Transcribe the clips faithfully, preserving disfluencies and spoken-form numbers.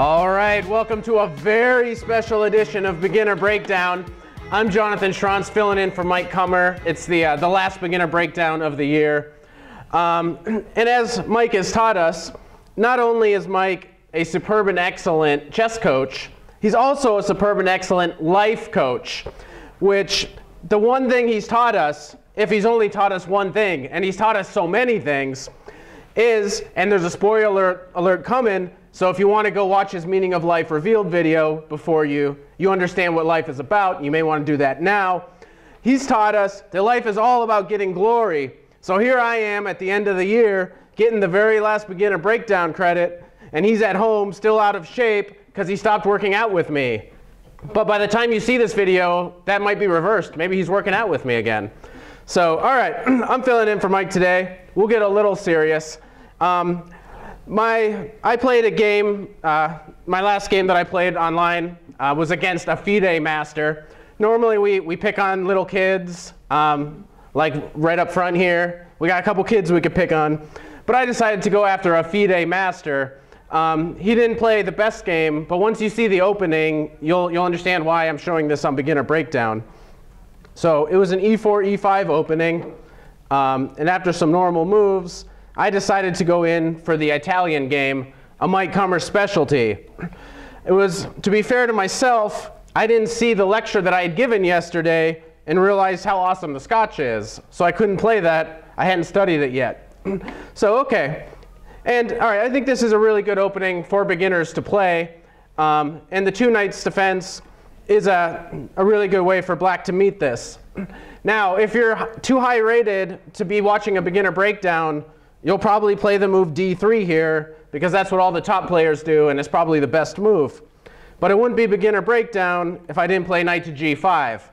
All right, welcome to a very special edition of Beginner Breakdown. I'm Jonathan Schrantz, filling in for Mike Kummer. It's the, uh, the last Beginner Breakdown of the year. Um, and as Mike has taught us, not only is Mike a superb and excellent chess coach, he's also a superb and excellent life coach, which the one thing he's taught us, if he's only taught us one thing, and he's taught us so many things, is, and there's a spoiler alert coming, so if you want to go watch his Meaning of Life Revealed video before you, you understand what life is about, you may want to do that now. He's taught us that life is all about getting glory. So here I am at the end of the year getting the very last Beginner Breakdown credit, and he's at home still out of shape because he stopped working out with me. But by the time you see this video, that might be reversed. Maybe he's working out with me again. So all right, I'm filling in for Mike today. We'll get a little serious. Um, My, I played a game, uh, my last game that I played online uh, was against a FIDE master. Normally we, we pick on little kids, um, like right up front here. We got a couple kids we could pick on. But I decided to go after a FIDE master. Um, he didn't play the best game, but once you see the opening, you'll, you'll understand why I'm showing this on Beginner Breakdown. So it was an e four, e five opening, um, and after some normal moves, I decided to go in for the Italian game, a Mike Kummer specialty. It was, to be fair to myself, I didn't see the lecture that I had given yesterday and realized how awesome the Scotch is. So I couldn't play that. I hadn't studied it yet. So okay. And all right, I think this is a really good opening for beginners to play. Um, and the Two Knights Defense is a, a really good way for black to meet this. Now, if you're too high rated to be watching a Beginner Breakdown, you'll probably play the move d three here because that's what all the top players do and it's probably the best move. But it wouldn't be Beginner Breakdown if I didn't play knight to g five.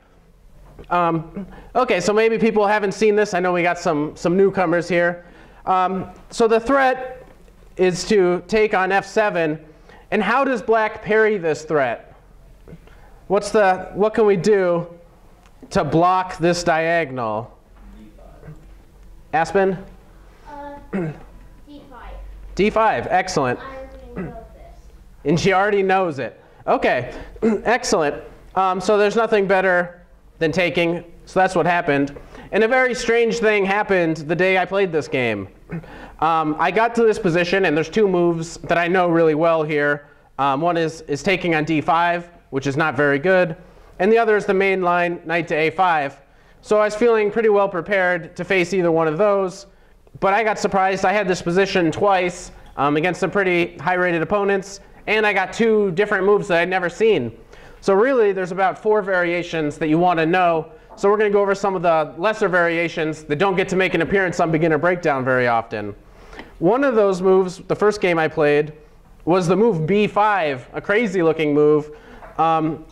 Um, okay, so maybe people haven't seen this. I know we got some, some newcomers here. Um, so the threat is to take on f seven. And how does black parry this threat? What's the, what can we do to block this diagonal? Aspen? d five, excellent. And she already knows it. Okay, excellent. Um, so there's nothing better than taking, so that's what happened. And a very strange thing happened the day I played this game. Um, I got to this position, and there's two moves that I know really well here. Um, one is, is taking on d five, which is not very good. And the other is the main line, knight to a five. So I was feeling pretty well prepared to face either one of those. But I got surprised. I had this position twice um, against some pretty high-rated opponents, and I got two different moves that I'd never seen. So really, there's about four variations that you want to know. So we're going to go over some of the lesser variations that don't get to make an appearance on Beginner Breakdown very often. One of those moves, the first game I played, was the move b five, a crazy-looking move. Um,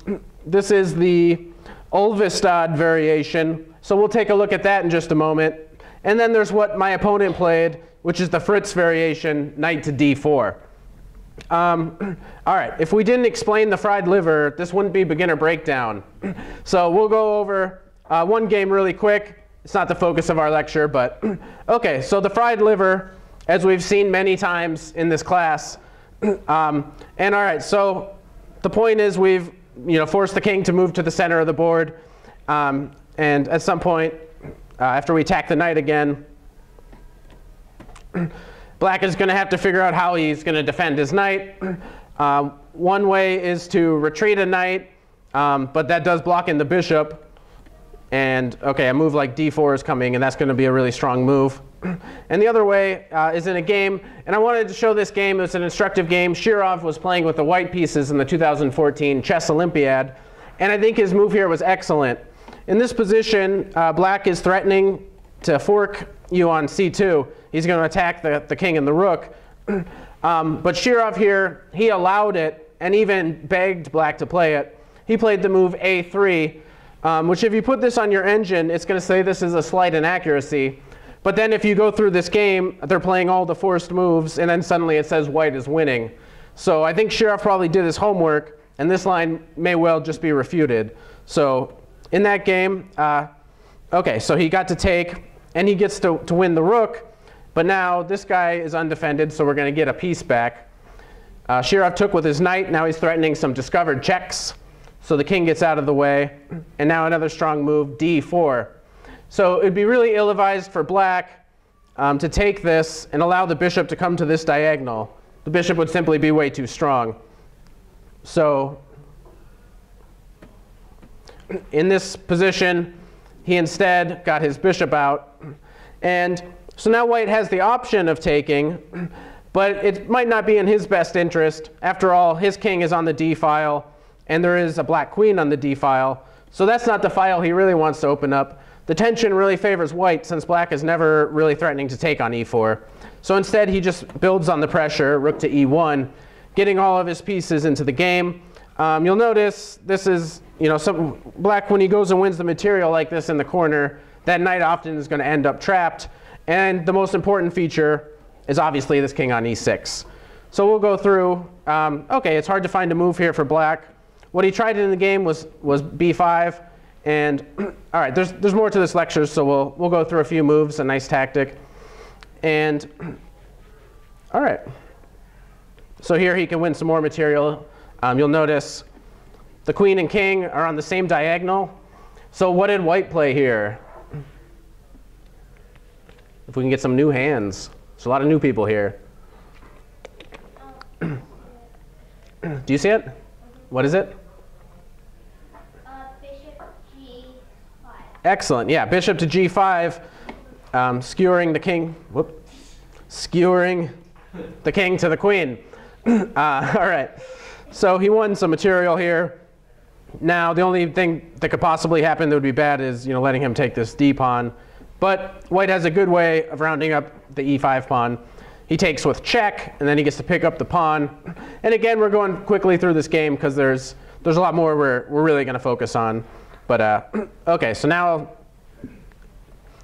this is the Ulvestad variation. So we'll take a look at that in just a moment. And then there's what my opponent played, which is the Fritz variation, knight to d four. Um, all right, if we didn't explain the fried liver, this wouldn't be Beginner Breakdown. So we'll go over uh, one game really quick. It's not the focus of our lecture, but okay, so the fried liver, as we've seen many times in this class. Um, and all right, so the point is we've you know, forced the king to move to the center of the board. Um, and at some point, Uh, after we attack the knight again, black is going to have to figure out how he's going to defend his knight. Uh, one way is to retreat a knight, um, but that does block in the bishop. And OK, a move like d four is coming, and that's going to be a really strong move. And the other way uh, is in a game. And I wanted to show this game. It's an instructive game. Shirov was playing with the white pieces in the two thousand fourteen Chess Olympiad. And I think his move here was excellent. In this position, uh, black is threatening to fork you on c two. He's going to attack the, the king and the rook. um, but Shirov here, he allowed it and even begged black to play it. He played the move a three, um, which if you put this on your engine, it's going to say this is a slight inaccuracy. But then if you go through this game, they're playing all the forced moves, and then suddenly it says white is winning. So I think Shirov probably did his homework, and this line may well just be refuted. So in that game, uh, OK, so he got to take, and he gets to, to win the rook. But now this guy is undefended, so we're going to get a piece back. Uh, Shirov took with his knight. Now he's threatening some discovered checks. So the king gets out of the way. And now another strong move, d four. So it'd be really ill-advised for black um, to take this and allow the bishop to come to this diagonal. The bishop would simply be way too strong. So in this position, he instead got his bishop out. And so now white has the option of taking, but it might not be in his best interest. After all, his king is on the d file, and there is a black queen on the d file. So that's not the file he really wants to open up. The tension really favors white, since black is never really threatening to take on e four. So instead, he just builds on the pressure, rook to e one, getting all of his pieces into the game. Um, you'll notice this is, you know, some, black, when he goes and wins the material like this in the corner, that knight often is going to end up trapped. And the most important feature is obviously this king on e six. So we'll go through. Um, OK, it's hard to find a move here for black. What he tried in the game was, was b five. And all right, there's, there's more to this lecture, so we'll, we'll go through a few moves, a nice tactic. And all right. So here he can win some more material. Um, you'll notice the queen and king are on the same diagonal. So what did white play here? If we can get some new hands. There's a lot of new people here. Do you see it? What is it? Uh, bishop g five. Excellent. Yeah, bishop to g five, um, skewering the king. Whoop. Skewering the king to the queen. uh, all right. So he won some material here. Now, the only thing that could possibly happen that would be bad is, you know, letting him take this d pawn. But white has a good way of rounding up the e five pawn. He takes with check, and then he gets to pick up the pawn. And again, we're going quickly through this game because there's there's a lot more we're we're really going to focus on. But uh, okay, so now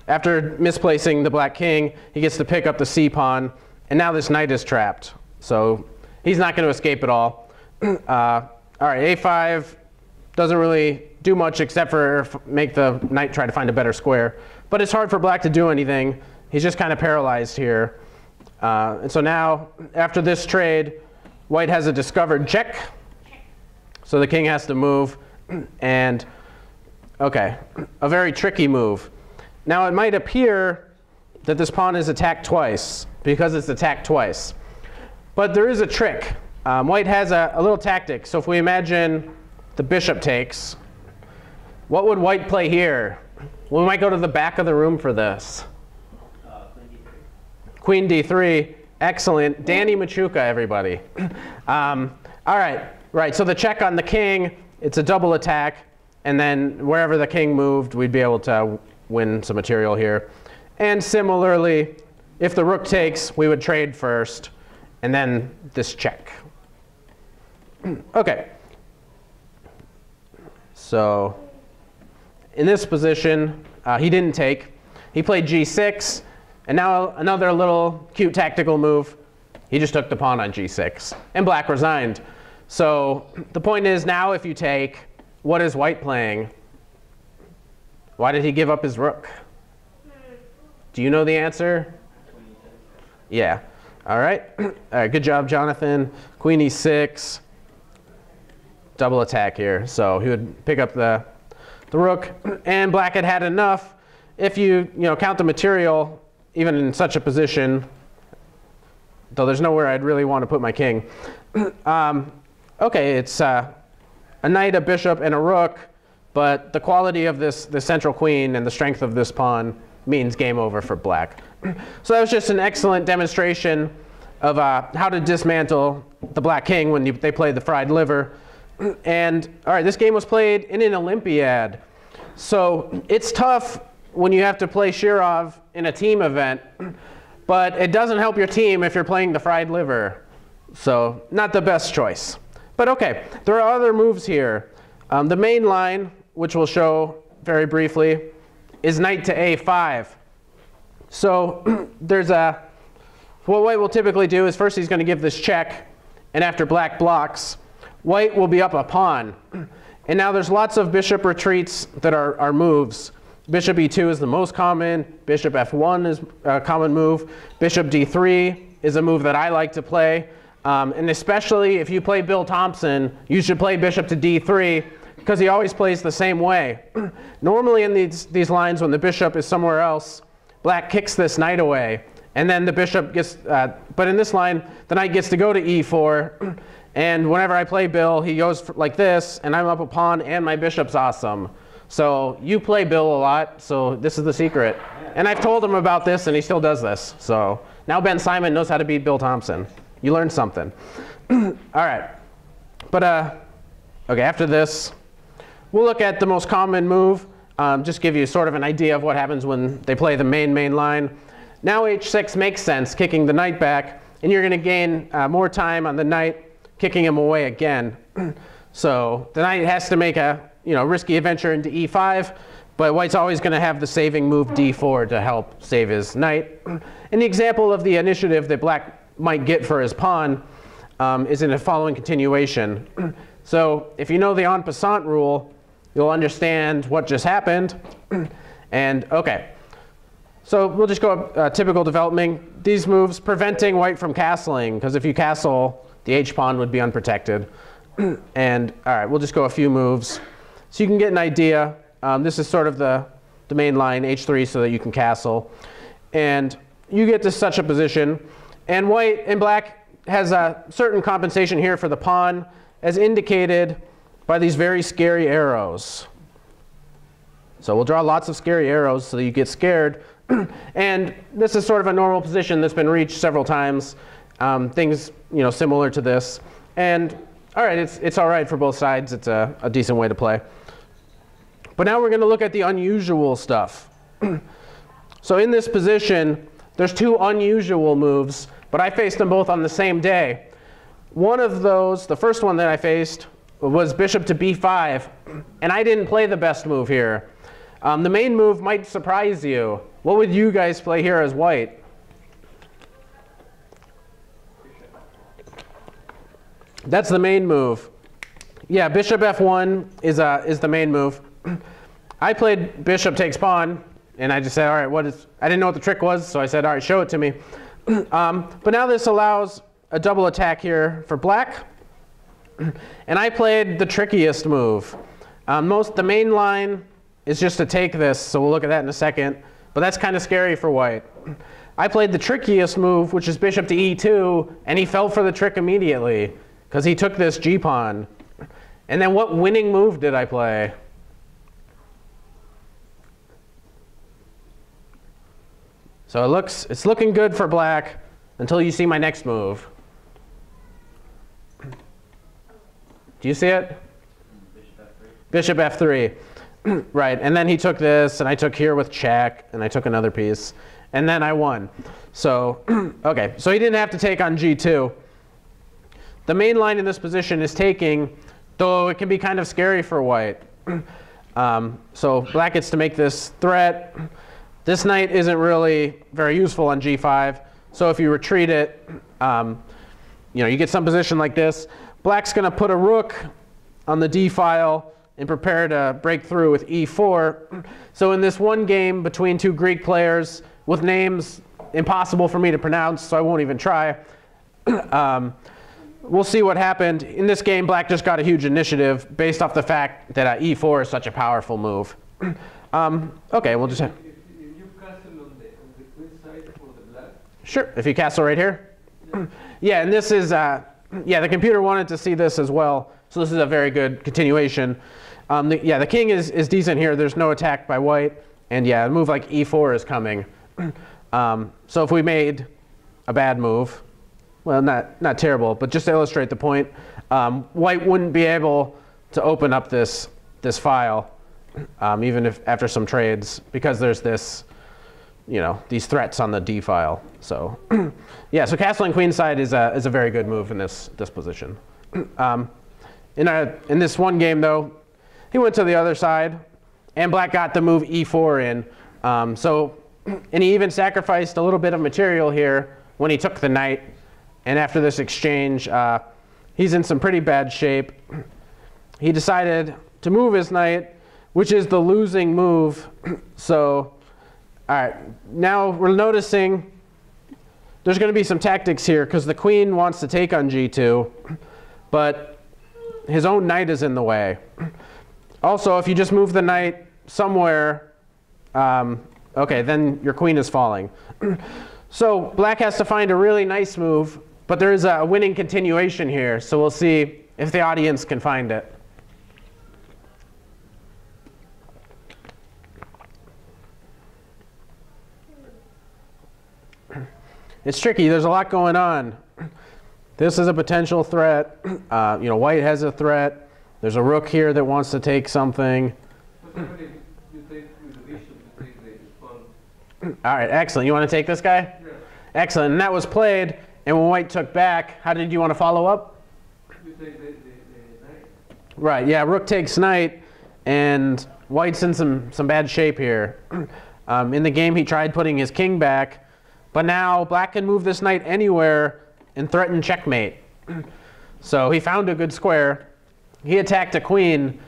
after misplacing the black king, he gets to pick up the c pawn, and now this knight is trapped. So he's not going to escape at all. Uh, all right, a five doesn't really do much except for make the knight try to find a better square. But it's hard for black to do anything. He's just kind of paralyzed here. Uh, and so now, after this trade, white has a discovered check. So the king has to move. And OK, a very tricky move. Now, it might appear that this pawn is attacked twice, because it's attacked twice. But there is a trick. Um, white has a, a little tactic. So if we imagine the bishop takes, what would white play here? Well, we might go to the back of the room for this. Uh, queen, d three. Queen d three, excellent. Danny Machuca, everybody. um, all right, right. So the check on the king, it's a double attack. And then wherever the king moved, we'd be able to win some material here. And similarly, if the rook takes, we would trade first, and then this check. OK. So in this position, uh, he didn't take. He played g six. And now another little cute tactical move. He just took the pawn on g six. And black resigned. So the point is, now if you take, what is white playing? Why did he give up his rook? Do you know the answer? Yeah. All right. All right. Good job, Jonathan. Queen e six. Double attack here. So he would pick up the, the rook. And black had had enough. If you, you know, count the material, even in such a position, though there's nowhere I'd really want to put my king. um, OK, it's uh, a knight, a bishop, and a rook. But the quality of this, the central queen and the strength of this pawn means game over for black. So that was just an excellent demonstration of uh, how to dismantle the black king when you, they played the fried liver. And all right, this game was played in an Olympiad. So it's tough when you have to play Shirov in a team event. But it doesn't help your team if you're playing the fried liver. So not the best choice. But OK, there are other moves here. Um, the main line, which we'll show very briefly, is knight to a five. So there's a, what white will typically do is first he's going to give this check. And after black blocks, white will be up a pawn. And now there's lots of bishop retreats that are, are moves. Bishop e two is the most common. Bishop f one is a common move. Bishop d three is a move that I like to play. Um, and especially if you play Bill Thompson, you should play bishop to d three, because he always plays the same way. Normally in these, these lines, when the bishop is somewhere else, black kicks this knight away, and then the bishop gets, uh, but in this line, the knight gets to go to e four, and whenever I play Bill, he goes like this, and I'm up a pawn, and my bishop's awesome. So you play Bill a lot, so this is the secret. And I've told him about this, and he still does this. So now Ben Simon knows how to beat Bill Thompson. You learned something. All right. But uh, okay, after this, we'll look at the most common move, um, just give you sort of an idea of what happens when they play the main, main line. Now h six makes sense, kicking the knight back, and you're going to gain uh, more time on the knight, kicking him away again. So the knight has to make a you know, risky adventure into e five, but white's always going to have the saving move d four to help save his knight. And the example of the initiative that black might get for his pawn um, is in the following continuation. So if you know the en passant rule, you'll understand what just happened. And OK, so we'll just go up uh, typical development. These moves preventing white from castling, because if you castle, the h-pawn would be unprotected. And all right, we'll just go a few moves so you can get an idea. Um, this is sort of the, the main line, h three, so that you can castle. And you get to such a position. And white and black has a certain compensation here for the pawn, as indicated by these very scary arrows. So we'll draw lots of scary arrows so that you get scared. And this is sort of a normal position that's been reached several times, um, things you know, similar to this. And all right, it's, it's all right for both sides. It's a, a decent way to play. But now we're going to look at the unusual stuff. So in this position, there's two unusual moves, but I faced them both on the same day. One of those, the first one that I faced, was bishop to b five, and I didn't play the best move here. Um, the main move might surprise you. What would you guys play here as white? That's the main move. Yeah, bishop f one is, uh, is the main move. I played bishop takes pawn. And I just said, all right, what is, I didn't know what the trick was, so I said, all right, show it to me. um, but now this allows a double attack here for black. And I played the trickiest move. Um, most, the main line is just to take this, so we'll look at that in a second. But that's kind of scary for white. I played the trickiest move, which is bishop to e two, and he fell for the trick immediately, because he took this g-pawn. And then what winning move did I play? So it looks, it's looking good for black until you see my next move. Do you see it? Bishop f three. Bishop f three. Right, and then he took this, and I took here with check, and I took another piece, and then I won. So, okay, so he didn't have to take on g two. The main line in this position is taking, though it can be kind of scary for white. Um, so black gets to make this threat. This knight isn't really very useful on g five, so if you retreat it, um, you know, you get some position like this. Black's going to put a rook on the d file and prepare to break through with e four. So in this one game between two Greek players with names impossible for me to pronounce, so I won't even try, um, we'll see what happened. In this game, black just got a huge initiative based off the fact that uh, e four is such a powerful move. um, okay, we'll just. Sure, if you castle right here. Yeah, and this is, uh, yeah, the computer wanted to see this as well, so this is a very good continuation. Um, the, yeah, the king is, is decent here. There's no attack by white, and yeah, a move like e four is coming. Um, so if we made a bad move, well, not, not terrible, but just to illustrate the point, um, white wouldn't be able to open up this, this file, um, even if after some trades, because there's this, you know, these threats on the d file. So yeah, so castling queenside is a, is a very good move in this, this position. um, in, a, in this one game, though, he went to the other side, and black got the move e four in. Um, so, and he even sacrificed a little bit of material here when he took the knight. And after this exchange, uh, he's in some pretty bad shape. He decided to move his knight, which is the losing move. So all right, now we're noticing there's going to be some tactics here because the queen wants to take on g two, but his own knight is in the way. Also, if you just move the knight somewhere, um, okay, then your queen is falling. So black has to find a really nice move, but there is a winning continuation here, so we'll see if the audience can find it. It's tricky, there's a lot going on. This is a potential threat. Uh, you know, white has a threat. There's a rook here that wants to take something. All right, excellent. You want to take this guy? Yeah. Excellent. And that was played. And when white took back, how did you want to follow up? You take the, the, the knight. Right. Yeah. Rook takes knight, and white's in some some bad shape here. Um, in the game, he tried putting his king back, but now black can move this knight anywhere and threaten checkmate. So he found a good square. He attacked a queen,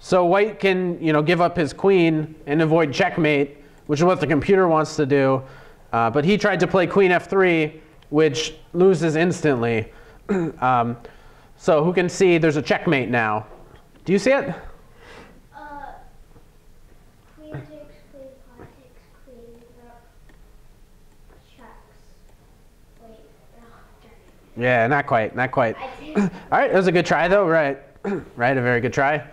so white can you know give up his queen and avoid checkmate, which is what the computer wants to do. Uh, but he tried to play queen f three, which loses instantly. um, so who can see there's a checkmate now? Do you see it? Uh, queen takes queen, pawn takes queen, rook checks. Wait, no. Yeah, not quite, not quite. All right, that was a good try though, right? Right, a very good try. Do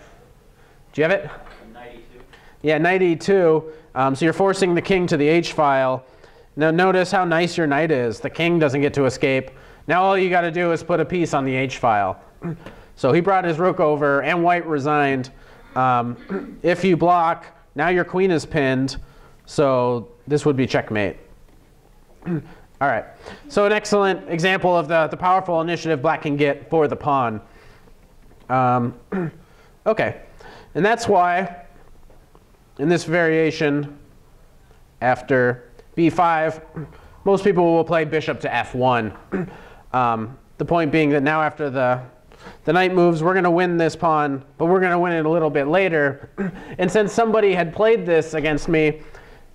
you have it? Knight e two. Yeah, knight e two. Um, so you're forcing the king to the h-file. Now notice how nice your knight is. The king doesn't get to escape. Now all you got to do is put a piece on the h-file. So he brought his rook over, and white resigned. Um, if you block, now your queen is pinned. So this would be checkmate. All right. So an excellent example of the, the powerful initiative black can get for the pawn. Um, okay. And that's why in this variation, after b five, most people will play bishop to f one. Um, the point being that now after the, the knight moves, we're going to win this pawn, but we're going to win it a little bit later. And since somebody had played this against me,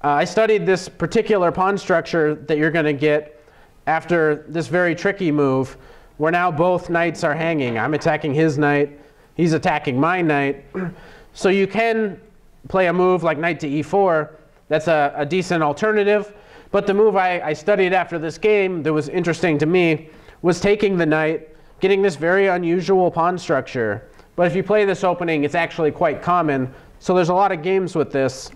uh, I studied this particular pawn structure that you're going to get after this very tricky move, where now both knights are hanging. I'm attacking his knight. He's attacking my knight. So you can play a move like knight to e four. That's a, a decent alternative. But the move I, I studied after this game that was interesting to me was taking the knight, getting this very unusual pawn structure. But if you play this opening, it's actually quite common. So there's a lot of games with this.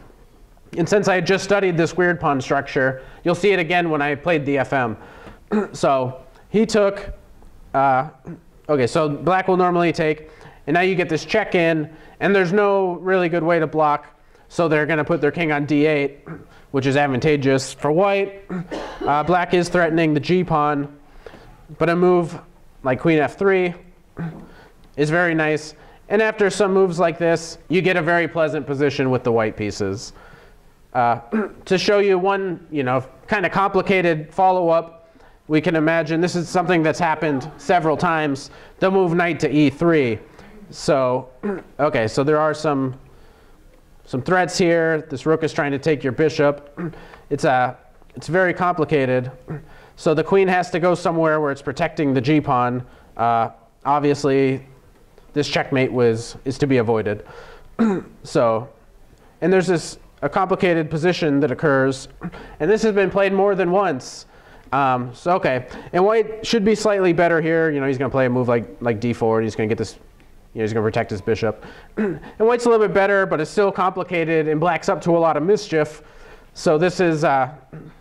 And since I had just studied this weird pawn structure, you'll see it again when I played the F M. So he took, uh, okay, so black will normally take. And now you get this check in, and there's no really good way to block, so they're going to put their king on d eight, which is advantageous for white. Uh, black is threatening the g pawn, but a move like queen f three is very nice. And after some moves like this, you get a very pleasant position with the white pieces. Uh, to show you one, you know, kind of complicated follow-up, we can imagine this is something that's happened several times. They'll move knight to e three. So, okay, so there are some some threats here. This rook is trying to take your bishop. It's a it's very complicated. So the queen has to go somewhere where it's protecting the g pawn. Uh, obviously, this checkmate was is to be avoided. So, and there's this a complicated position that occurs, and this has been played more than once. Um, so okay, and white should be slightly better here. You know, he's going to play a move like like d four, and he's going to get this. You know, he's going to protect his bishop. And white's a little bit better, but it's still complicated, and black's up to a lot of mischief. So this is uh,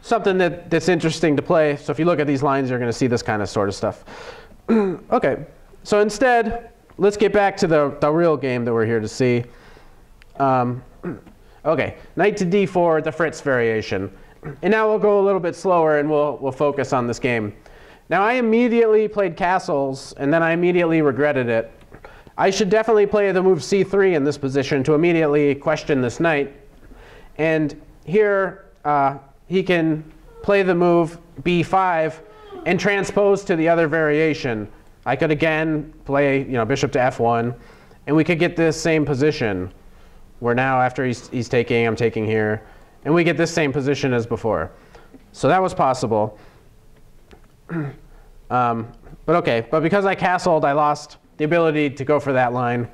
something that, that's interesting to play. So if you look at these lines, you're going to see this kind of sort of stuff. Okay, so instead, let's get back to the, the real game that we're here to see. Um, okay, knight to d four, the Fritz variation. And now we'll go a little bit slower, and we'll, we'll focus on this game. Now, I immediately played castles, and then I immediately regretted it. I should definitely play the move c three in this position to immediately question this knight. And here uh, he can play the move b five and transpose to the other variation. I could again play you know, bishop to f one, and we could get this same position where now after he's, he's taking, I'm taking here, and we get this same position as before. So that was possible. um, but okay, but because I castled, I lost the ability to go for that line.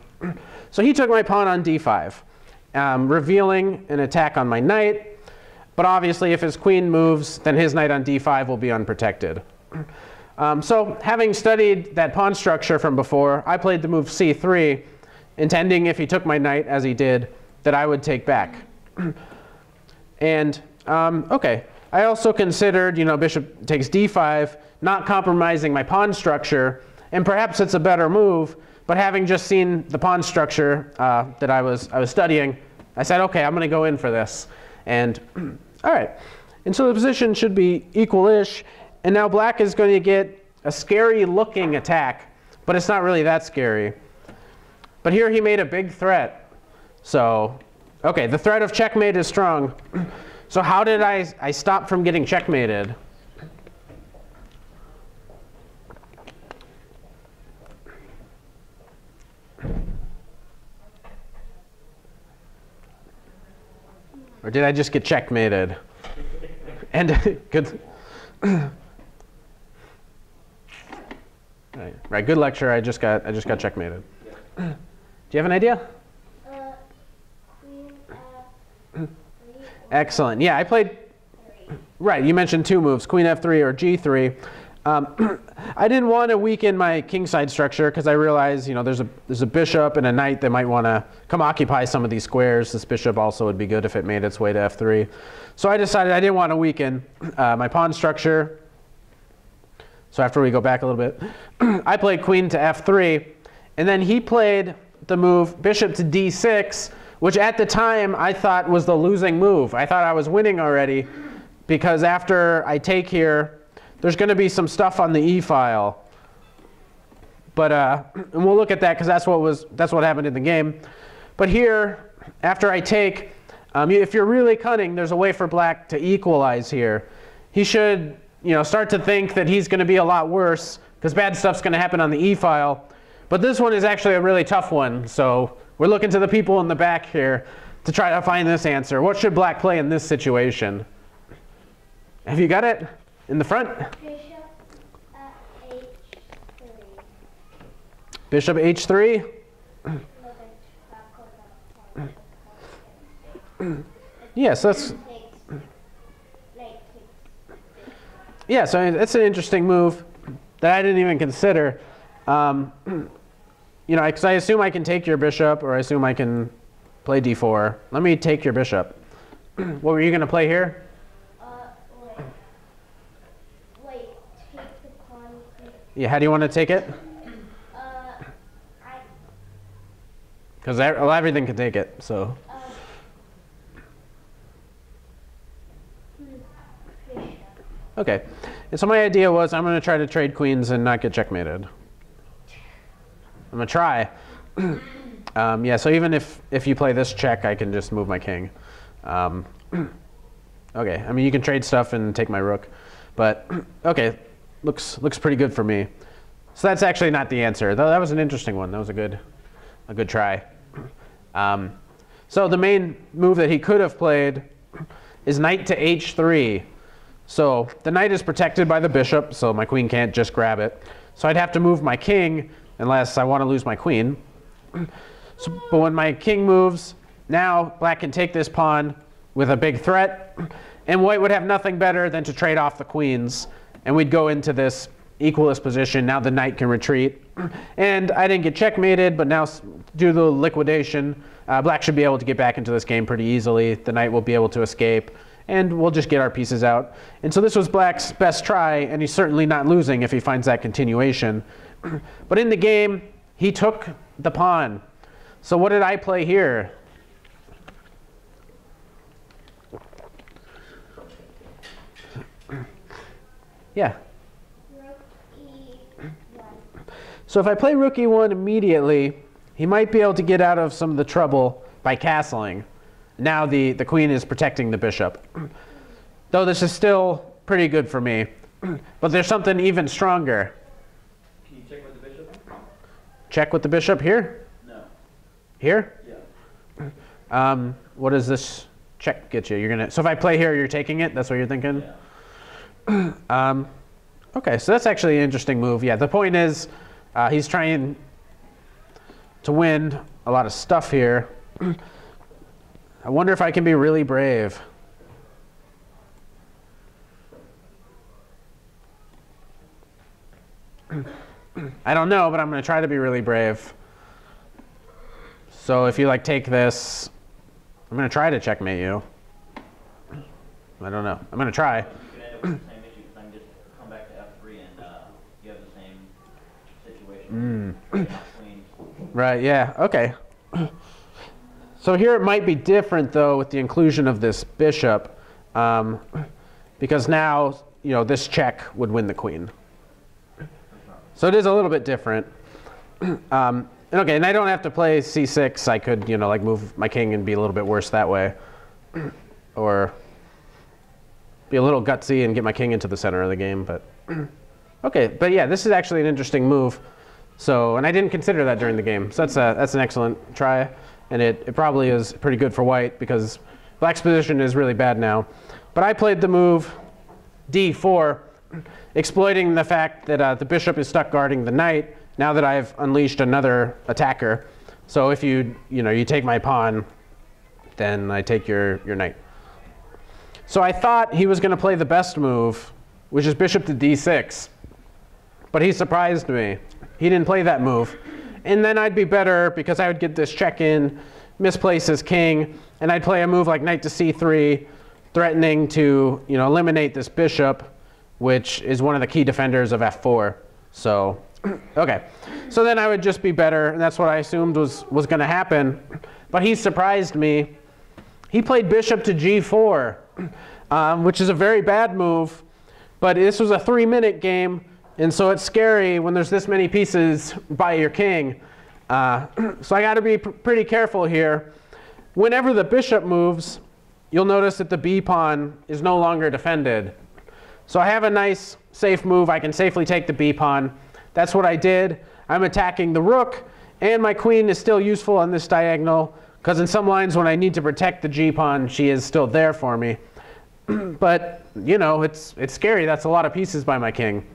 So he took my pawn on d five, um, revealing an attack on my knight. But obviously, if his queen moves, then his knight on d five will be unprotected. Um, so having studied that pawn structure from before, I played the move c three, intending if he took my knight, as he did, that I would take back. And um, OK, I also considered, you know, bishop takes d five, not compromising my pawn structure. And perhaps it's a better move. But having just seen the pawn structure uh, that I was, I was studying, I said, OK, I'm going to go in for this. And all right. And so the position should be equal-ish. And now black is going to get a scary-looking attack. But it's not really that scary. But here he made a big threat. So OK, the threat of checkmate is strong. So how did I, I stop from getting checkmated? Or did I just get checkmated? And good, right, right, good lecture. I just got, I just got checkmated. Do you have an idea? Excellent. Yeah, I played. Right, you mentioned two moves: queen f three or g three. Um, I didn't want to weaken my kingside structure because I realized, you know, there's a there's a bishop and a knight that might want to come occupy some of these squares. This bishop also would be good if it made its way to f three. So I decided I didn't want to weaken uh, my pawn structure. So after we go back a little bit, I played queen to f three, and then he played the move bishop to d six, which at the time I thought was the losing move. I thought I was winning already because after I take here, there's going to be some stuff on the e-file, but uh, and we'll look at that because that's what was that's what happened in the game. But here, after I take, um, if you're really cunning, there's a way for black to equalize here. He should, you know, start to think that he's going to be a lot worse because bad stuff's going to happen on the e-file. But this one is actually a really tough one, so we're looking to the people in the back here to try to find this answer. What should black play in this situation? Have you got it? In the front? Bishop h three. Bishop h three? Yes, that's. Yeah, so that's an interesting move that I didn't even consider. Um, you know, because I assume I can take your bishop, or I assume I can play d four. Let me take your bishop. What were you going to play here? Yeah, how do you want to take it? Because uh, well, everything can take it, so. Uh, OK. And so my idea was I'm going to try to trade queens and not get checkmated. I'm going to try. um, yeah, so even if, if you play this check, I can just move my king. Um, OK, I mean, you can trade stuff and take my rook. But OK. Looks, looks pretty good for me. So that's actually not the answer. Though that was an interesting one. That was a good, a good try. Um, so the main move that he could have played is knight to h three. So the knight is protected by the bishop, so my queen can't just grab it. So I'd have to move my king unless I want to lose my queen. So, but when my king moves, now black can take this pawn with a big threat. And white would have nothing better than to trade off the queens. And we'd go into this equalist position. Now the knight can retreat. And I didn't get checkmated, but now due to the liquidation, uh, black should be able to get back into this game pretty easily. The knight will be able to escape. And we'll just get our pieces out. And so this was black's best try. And he's certainly not losing if he finds that continuation. But in the game, he took the pawn. So what did I play here? Yeah. So if I play rook e one immediately, he might be able to get out of some of the trouble by castling. Now the, the queen is protecting the bishop. Though this is still pretty good for me. But there's something even stronger. Can you check with the bishop? Check with the bishop here? No. Here? Yeah. Um, what does this check get you? You're gonna. So if I play here, you're taking it? That's what you're thinking? Yeah. Um, Okay, so that's actually an interesting move. Yeah, the point is uh, he's trying to win a lot of stuff here. I wonder if I can be really brave. I don't know, but I'm going to try to be really brave. So if you like take this, I'm going to try to checkmate you. I don't know. I'm going to try. Mm. Right, yeah, okay. So here it might be different, though, with the inclusion of this bishop, um, because now, you know, this check would win the queen. So it is a little bit different. Um, and okay, and I don't have to play c six. I could, you know, like move my king and be a little bit worse that way, or be a little gutsy and get my king into the center of the game. But okay, but yeah, this is actually an interesting move. So, and I didn't consider that during the game. So that's a, that's an excellent try, and it, it probably is pretty good for white because black's position is really bad now. But I played the move d four, exploiting the fact that uh, the bishop is stuck guarding the knight. Now that I've unleashed another attacker, so if you you know you take my pawn, then I take your your knight. So I thought he was going to play the best move, which is bishop to d six, but he surprised me. He didn't play that move. And then I'd be better because I would get this check in, misplace his king, and I'd play a move like knight to c three, threatening to you know, eliminate this bishop, which is one of the key defenders of f four. So, okay. So then I would just be better, and that's what I assumed was, was going to happen. But he surprised me. He played bishop to g four, um, which is a very bad move, but this was a three-minute game. And so it's scary when there's this many pieces by your king. Uh, so I got to be pr pretty careful here. Whenever the bishop moves, you'll notice that the b pawn is no longer defended. So I have a nice safe move. I can safely take the b pawn. That's what I did. I'm attacking the rook, and my queen is still useful on this diagonal because in some lines when I need to protect the g pawn, she is still there for me. But you know, it's it's scary. That's a lot of pieces by my king.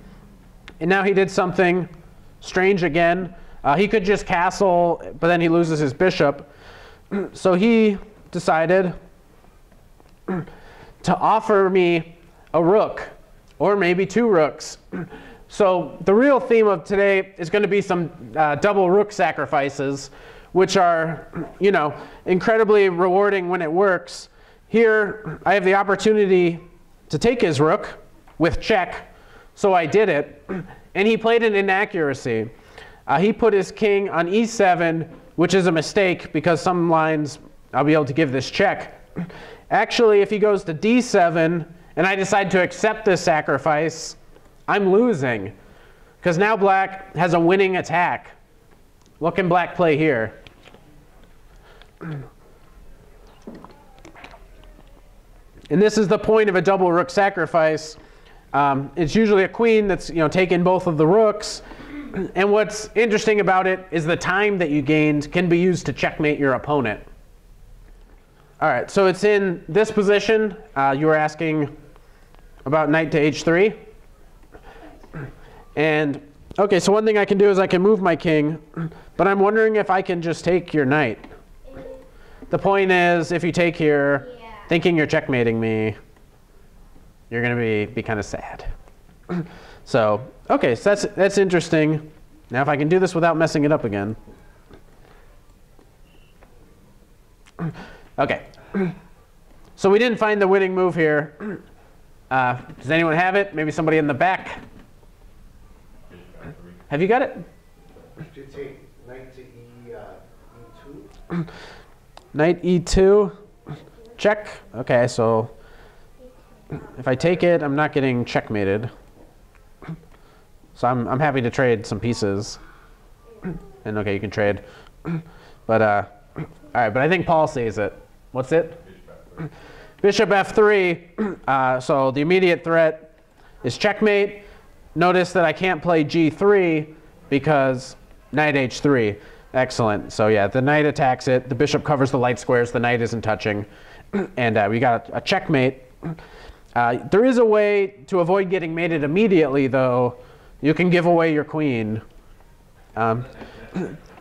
And now he did something strange again. Uh, he could just castle, but then he loses his bishop. So he decided to offer me a rook, or maybe two rooks. So the real theme of today is going to be some uh, double rook sacrifices, which are, you know, incredibly rewarding when it works. Here I have the opportunity to take his rook with check. So I did it, and he played an inaccuracy. Uh, he put his king on e seven, which is a mistake because some lines I'll be able to give this check. Actually, if he goes to d seven, and I decide to accept this sacrifice, I'm losing, because now black has a winning attack. What can black play here? And this is the point of a double rook sacrifice. Um, it's usually a queen that's you know taken both of the rooks, and what's interesting about it is the time that you gained can be used to checkmate your opponent. All right, so it's in this position. Uh, you were asking about knight to h three, and okay, so one thing I can do is I can move my king, but I'm wondering if I can just take your knight. The point is, if you take here, yeah. thinking you're checkmating me, you're going to be, be kind of sad. So, okay, so that's, that's interesting. Now if I can do this without messing it up again. Okay, so we didn't find the winning move here. Uh, does anyone have it? Maybe somebody in the back? Have you got it? To take knight to e, uh, e two. Knight e two, check. Okay, so if I take it, I'm not getting checkmated. So I'm, I'm happy to trade some pieces. And okay, you can trade. But, uh, all right, but I think Paul sees it. What's it? Bishop f three. Bishop f three. Uh, so the immediate threat is checkmate. Notice that I can't play g three because knight h three. Excellent. So yeah, the knight attacks it. The bishop covers the light squares. The knight isn't touching. And uh, we got a checkmate. Uh, there is a way to avoid getting mated immediately, though. You can give away your queen. Um,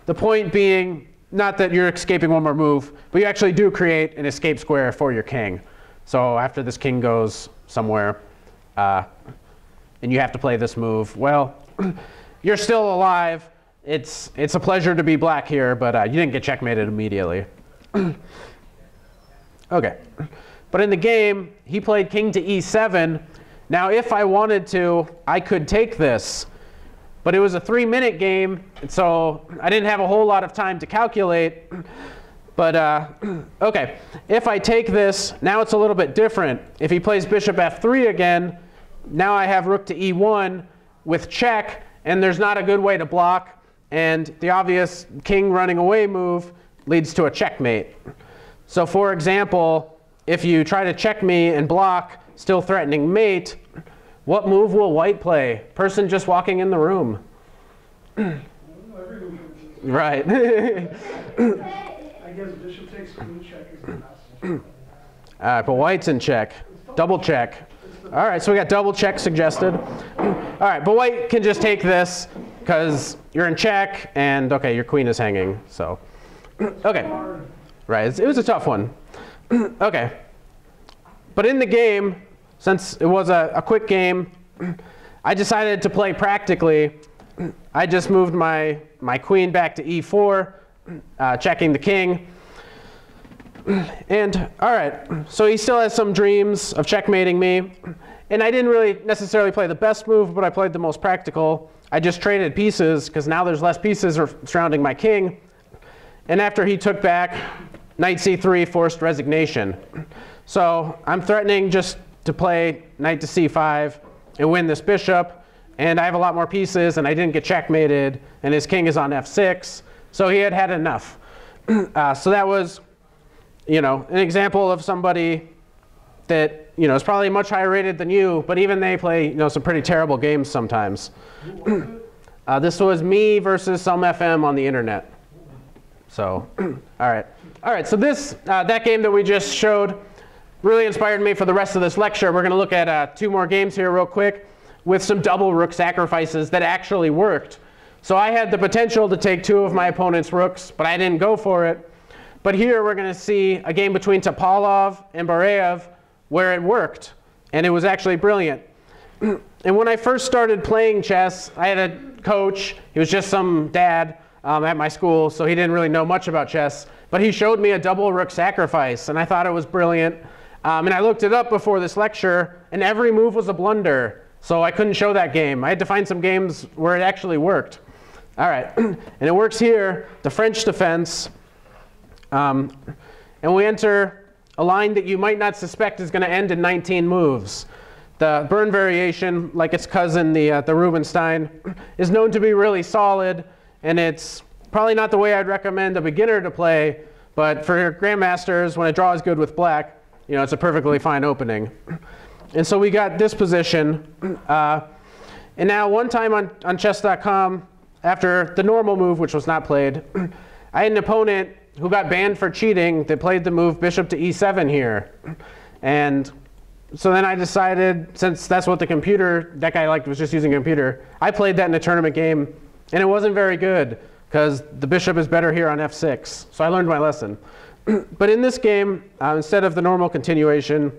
the point being, not that you're escaping one more move, but you actually do create an escape square for your king. So after this king goes somewhere, uh, and you have to play this move, well, you're still alive. It's, it's a pleasure to be black here, but uh, you didn't get checkmated immediately. OK. But in the game, he played king to e seven. Now, if I wanted to, I could take this. But it was a three-minute game, so I didn't have a whole lot of time to calculate. But uh, OK, if I take this, now it's a little bit different. If he plays bishop f three again, now I have rook to e one with check, and there's not a good way to block. And the obvious king running away move leads to a checkmate. So for example, if you try to check me and block, still threatening mate, what move will white play? Person just walking in the room. Right. I guess bishop takes queen check is the last. All right, but white's in check. Double check. All right, so we got double check suggested. All right, but white can just take this because you're in check, and OK, your queen is hanging. So OK. Right, it was a tough one. OK. But in the game, since it was a, a quick game, I decided to play practically. I just moved my, my queen back to e four, uh, checking the king. And all right, so he still has some dreams of checkmating me. And I didn't really necessarily play the best move, but I played the most practical. I just traded pieces, because now there's less pieces surrounding my king. And after he took back, knight c three forced resignation. So I'm threatening just to play knight to c five and win this bishop. And I have a lot more pieces, and I didn't get checkmated. And his king is on f six. So he had had enough. Uh, so that was, you know, an example of somebody that, you know, is probably much higher rated than you, but even they play, you know, some pretty terrible games sometimes. Uh, this was me versus some F M on the internet. So, all right. All right, so this, uh, that game that we just showed really inspired me for the rest of this lecture. We're going to look at uh, two more games here real quick with some double rook sacrifices that actually worked. So I had the potential to take two of my opponent's rooks, but I didn't go for it. But here we're going to see a game between Topalov and Bareev where it worked, and it was actually brilliant. And when I first started playing chess, I had a coach. He was just some dad um, at my school, so he didn't really know much about chess. But he showed me a double rook sacrifice, and I thought it was brilliant. Um, and I looked it up before this lecture, and every move was a blunder. So I couldn't show that game. I had to find some games where it actually worked. All right, and it works here, the French defense. Um, and we enter a line that you might not suspect is going to end in nineteen moves. The Burn variation, like its cousin, the, uh, the Rubinstein, is known to be really solid, and it's probably not the way I'd recommend a beginner to play, but for your grandmasters, when a draw is good with black, you know, it's a perfectly fine opening. And so we got this position. Uh, and now one time on, on chess dot com, after the normal move, which was not played, I had an opponent who got banned for cheating that played the move bishop to e seven here. And so then I decided, since that's what the computer, that guy liked was just using a computer, I played that in a tournament game, and it wasn't very good, because the bishop is better here on f six. So I learned my lesson. But in this game, uh, instead of the normal continuation,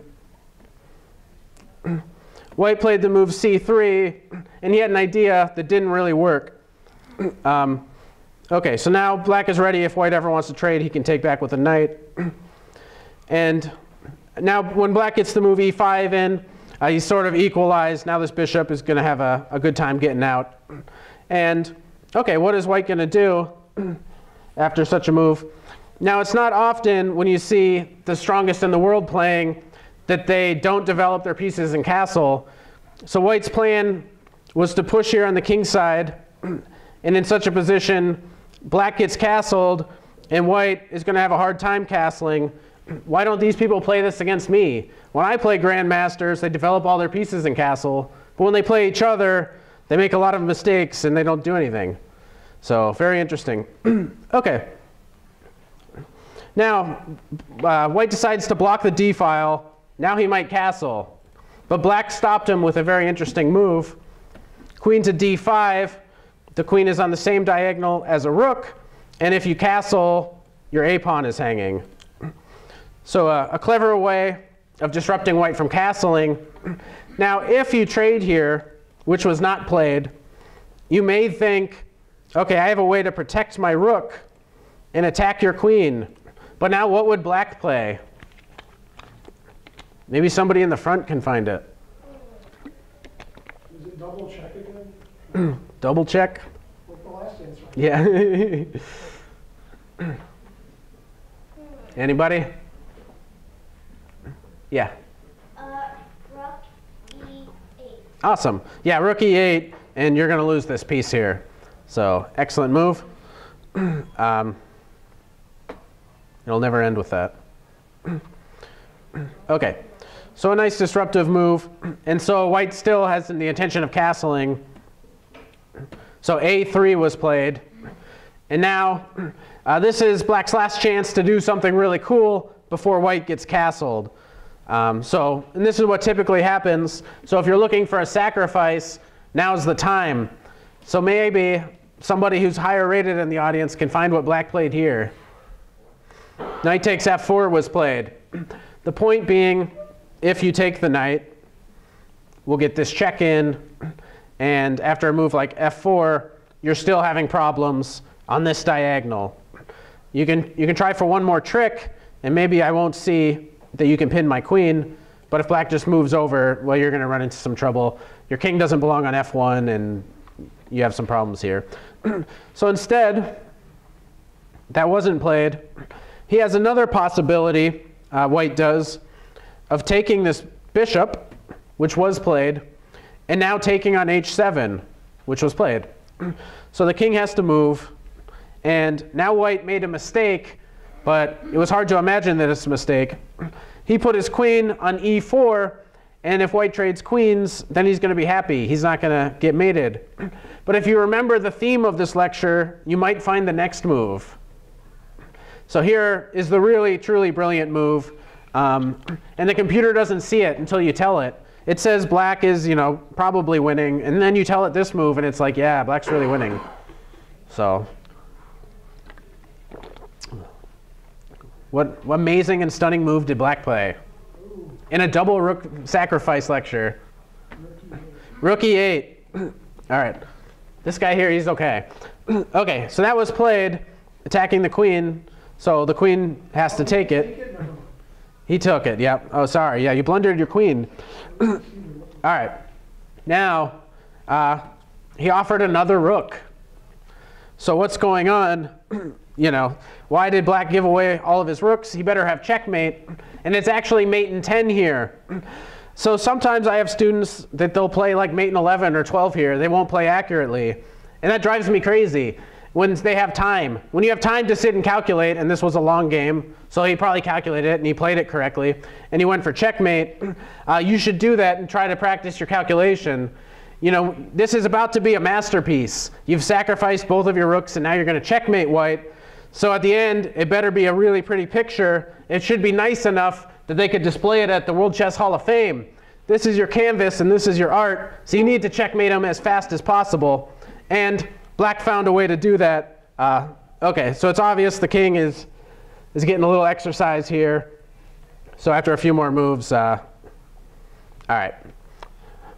white played the move c three, and he had an idea that didn't really work. Um, OK, so now black is ready. If white ever wants to trade, he can take back with a knight. And now when black gets the move e five in, uh, he's sort of equalized. Now this bishop is going to have a, a good time getting out. And OK, what is white going to do after such a move? Now, it's not often when you see the strongest in the world playing that they don't develop their pieces in castle. So white's plan was to push here on the king side. And in such a position, black gets castled, and white is going to have a hard time castling. Why don't these people play this against me? When I play grandmasters, they develop all their pieces in castle. But when they play each other, they make a lot of mistakes, and they don't do anything. So very interesting. OK. Now, uh, white decides to block the d-file. Now he might castle. But black stopped him with a very interesting move. Queen to d five. The queen is on the same diagonal as a rook. And if you castle, your a pawn is hanging. So uh, a clever way of disrupting white from castling. Now, if you trade here, which was not played, you may think, OK, I have a way to protect my rook and attack your queen. But now what would black play? Maybe somebody in the front can find it. Is it double check again? Double check? With the last answer. Yeah. Anybody? Yeah. Uh, rook e eight. Awesome. Yeah, rook e eight, and you're going to lose this piece here. So excellent move. Um, it'll never end with that. OK, so a nice disruptive move. And so white still has the intention of castling. So a three was played. And now uh, this is black's last chance to do something really cool before white gets castled. Um, so and this is what typically happens. So if you're looking for a sacrifice, now's the time. So maybe somebody who's higher rated in the audience can find what black played here. Knight takes f four was played. The point being, if you take the knight, we'll get this check in. And after a move like f four, you're still having problems on this diagonal. You can, you can try for one more trick, and maybe I won't see that you can pin my queen. But if black just moves over, well, you're going to run into some trouble. Your king doesn't belong on f one, and you have some problems here. So instead, that wasn't played. He has another possibility, uh, white does, of taking this bishop, which was played, and now taking on h seven, which was played. So the king has to move. And now white made a mistake, but it was hard to imagine that it's a mistake. He put his queen on e four. And if white trades queens, then he's going to be happy. He's not going to get mated. But if you remember the theme of this lecture, you might find the next move. So here is the really, truly brilliant move. Um, and the computer doesn't see it until you tell it. It says black is, you know, probably winning. And then you tell it this move, and it's like, yeah, black's really winning. So what, what amazing and stunning move did black play? In a double rook sacrifice lecture. Rook e eight. All right. This guy here, he's OK. OK, so that was played, attacking the queen. So the queen has to take it. He took it, yep. Oh, sorry. Yeah, you blundered your queen. All right. Now, uh, he offered another rook. So what's going on? You know, why did black give away all of his rooks? He better have checkmate. And it's actually mate in ten here. So sometimes I have students that they'll play like mate in eleven or twelve here. They won't play accurately. And that drives me crazy when they have time. When you have time to sit and calculate, and this was a long game, so he probably calculated it, and he played it correctly, and he went for checkmate, uh, you should do that and try to practice your calculation. You know, this is about to be a masterpiece. You've sacrificed both of your rooks, and now you're going to checkmate white. So at the end, it better be a really pretty picture. It should be nice enough that they could display it at the World Chess Hall of Fame. This is your canvas, and this is your art. So you need to checkmate them as fast as possible. And black found a way to do that. Uh, OK, so it's obvious the king is, is getting a little exercise here. So after a few more moves, uh, all right.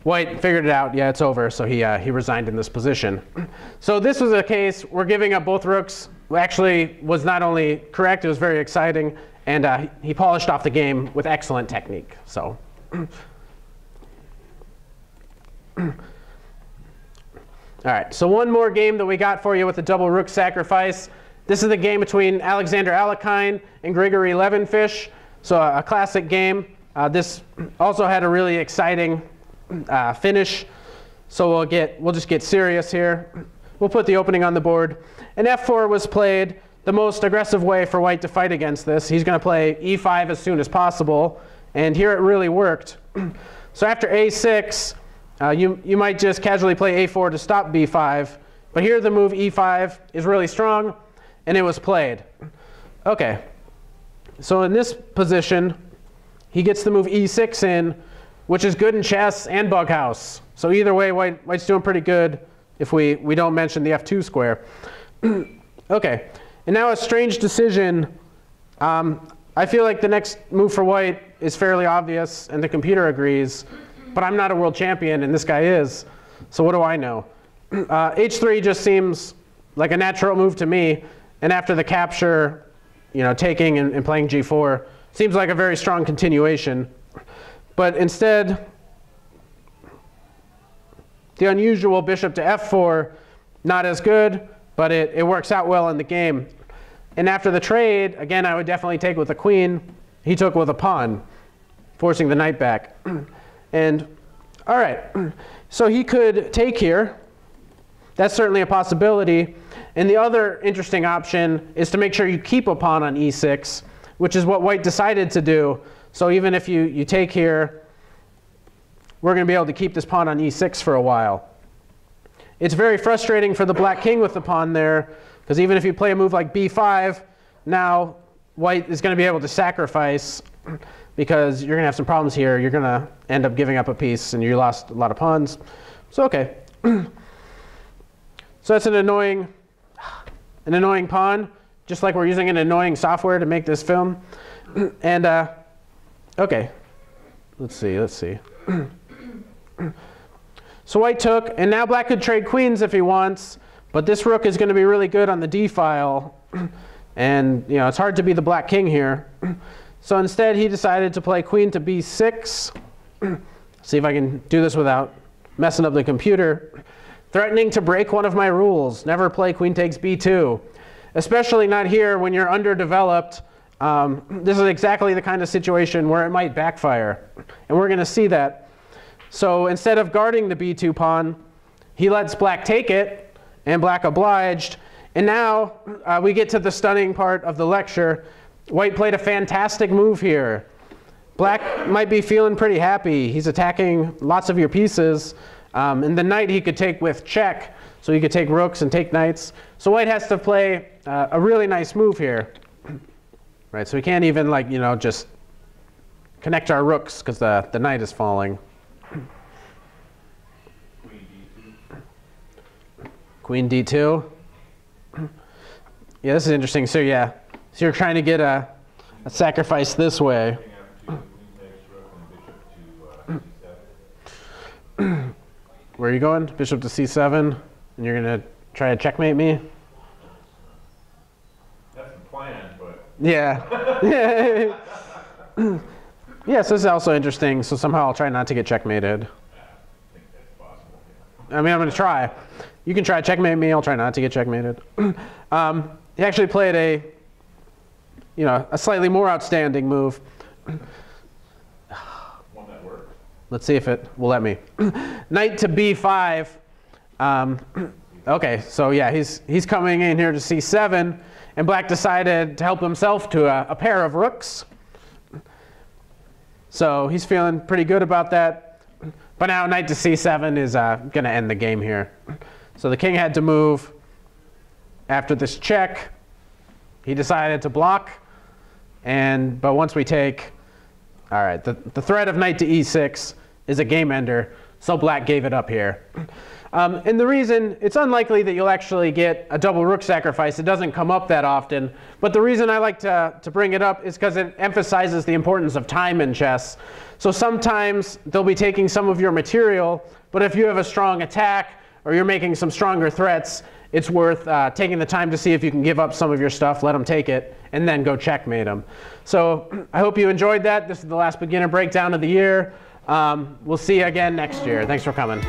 White figured it out. Yeah, it's over. So he, uh, he resigned in this position. So this was a case where giving up both rooks actually was not only correct, it was very exciting. And uh, he polished off the game with excellent technique. So all right. So one more game that we got for you with the double rook sacrifice. This is the game between Alexander Alekhine and Grigory Levenfish. So a, a classic game. Uh, this also had a really exciting Uh, finish. So we'll get we'll just get serious here. We'll put the opening on the board. And f four was played, the most aggressive way for white to fight against this. He's going to play e five as soon as possible. And here it really worked. So after a six, uh, you, you might just casually play a four to stop b five. But here the move e five is really strong, and it was played. OK. So in this position, he gets the move e six in, which is good in chess and Bughouse. So either way, white, white's doing pretty good if we, we don't mention the f two square. Okay, and now a strange decision. Um, I feel like the next move for white is fairly obvious, and the computer agrees. But I'm not a world champion, and this guy is. So what do I know? Uh, h three just seems like a natural move to me. And after the capture, you know, taking and, and playing g four seems like a very strong continuation. But instead, the unusual bishop to f four, not as good, but it, it works out well in the game. And after the trade, again, I would definitely take with a queen. He took with a pawn, forcing the knight back. And all right, so he could take here. That's certainly a possibility. And the other interesting option is to make sure you keep a pawn on e six, which is what white decided to do. So even if you, you take here, we're going to be able to keep this pawn on e six for a while. It's very frustrating for the black king with the pawn there, because even if you play a move like b five, now white is going to be able to sacrifice, because you're going to have some problems here. You're going to end up giving up a piece, and you lost a lot of pawns. So OK. So that's an annoying, an annoying pawn, just like we're using an annoying software to make this film. And uh, OK, let's see, let's see. So white took, and now black could trade queens if he wants. But this rook is going to be really good on the d file. And you know, it's hard to be the black king here. So instead, he decided to play queen to b six. See if I can do this without messing up the computer. Threatening to break one of my rules. Never play queen takes b two. Especially not here when you're underdeveloped. Um, this is exactly the kind of situation where it might backfire. And we're going to see that. So instead of guarding the b two pawn, he lets black take it, and black obliged. And now uh, we get to the stunning part of the lecture. White played a fantastic move here. Black might be feeling pretty happy. He's attacking lots of your pieces. Um, and the knight he could take with check, so he could take rooks and take knights. So white has to play uh, a really nice move here, right? So we can't even like you know just connect our rooks because the the knight is falling. Queen d two. Yeah, this is interesting. So yeah, so you're trying to get a, a sacrifice this way. Where are you going? Bishop to c seven, and you're going to try to checkmate me? That's the plan, but... Yeah. Yeah, so this is also interesting. So somehow I'll try not to get checkmated. I think that's possible. Yeah. I mean, I'm going to try. You can try to checkmate me. I'll try not to get checkmated. um, he actually played a, you know, a slightly more outstanding move. Let's see if it will let me. Knight to b five. Um, OK, so yeah, he's, he's coming in here to c seven. And black decided to help himself to a, a pair of rooks. So he's feeling pretty good about that. But now knight to c seven is uh, going to end the game here. So the king had to move. After this check, he decided to block. And but once we take, all right, the, the threat of knight to e six is a game ender, so black gave it up here. Um, and the reason, it's unlikely that you'll actually get a double rook sacrifice. It doesn't come up that often. But the reason I like to, to bring it up is because it emphasizes the importance of time in chess. So sometimes they'll be taking some of your material, but if you have a strong attack or you're making some stronger threats, it's worth uh, taking the time to see if you can give up some of your stuff, let them take it, and then go checkmate them. So I hope you enjoyed that. This is the last beginner breakdown of the year. Um, we'll see you again next year. Thanks for coming.